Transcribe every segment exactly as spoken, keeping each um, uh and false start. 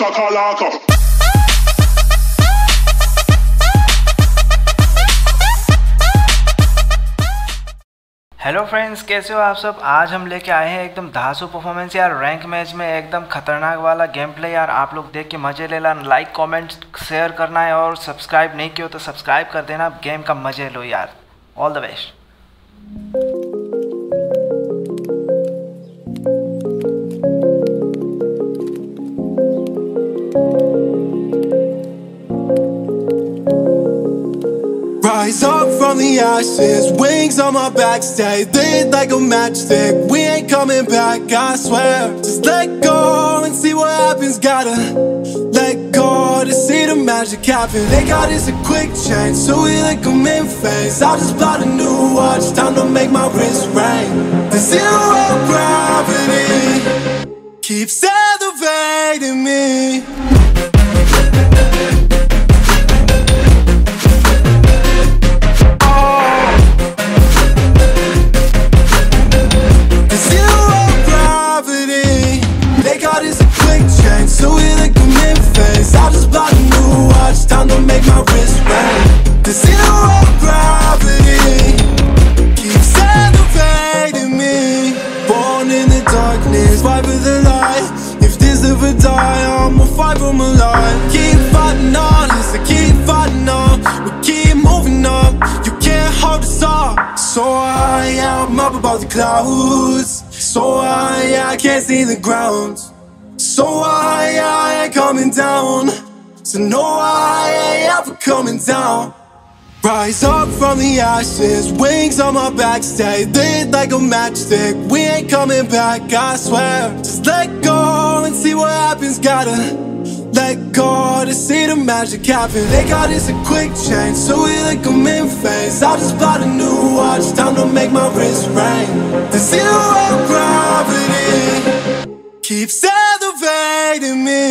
shakalaka. Hello friends, कैसे हो आप सब। आज हम लेके आए हैं एकदम धांसू परफॉर्मेंस यार रैंक मैच में, एकदम खतरनाक वाला गेम प्ले यार। आप लोग देख के मजे ले लेना, लाइक कमेंट शेयर करना है और सब्सक्राइब नहीं किया तो सब्सक्राइब कर देना। गेम का मजे लो यार, all the best. Rise up from the ashes, wings on my back, stay lit like a matchstick. We ain't coming back, I swear. Just let go and see what happens. Gotta let go to see the magic happen. They got us a quick change, so we like a mid-phase. I just bought a new watch, time to make my wrist ring. The zero gravity keeps elevating me. I'm a fight from a line. Keep fighting on, listen, keep fighting on. We keep moving on, you can't hold us off. So high, yeah, I'm up above the clouds. So high, yeah, I can't see the ground. So high, yeah, I ain't coming down. So no, I ain't ever coming down. Rise up from the ashes, wings on my back, stay lit like a matchstick. We ain't coming back, I swear. Just let go and see what happens. Gotta let go to see the magic happen. They got us a quick change, so we like a mid-phase. I just bought a new watch, time to make my wrist ring. The zero gravity keeps elevating me.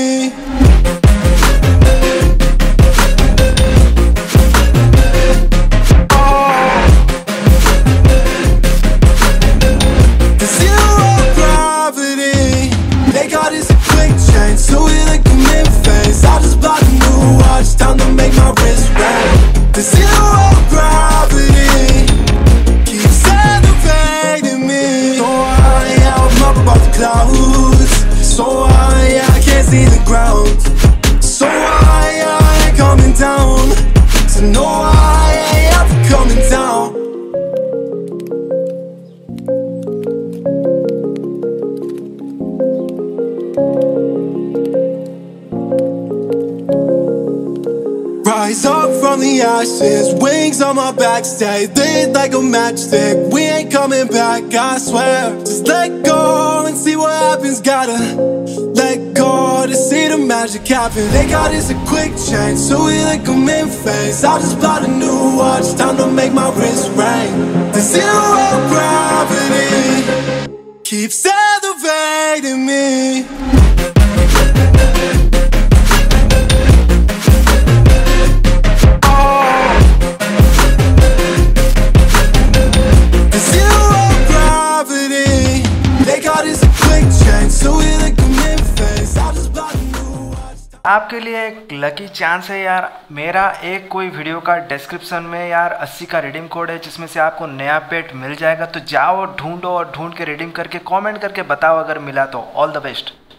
Rise up from the ashes, wings on my back, stay lit like a matchstick. We ain't coming back, I swear. Just let go and see what happens. Gotta let go to see the magic happen. They got us a quick change, so we like a mid-phase. I just bought a new watch, time to make my wrist ring. The zero gravity keeps elevating me. आपके लिए एक lucky chance है यार। मेरा एक कोई video का description में यार अस्सी का रिडीम कोड है, जिसमें से आपको नया पेट मिल जाएगा। तो जाओ, ढूंढो और ढूंढ के रिडीम करके कमेंट करके बताओ अगर मिला तो। All the best.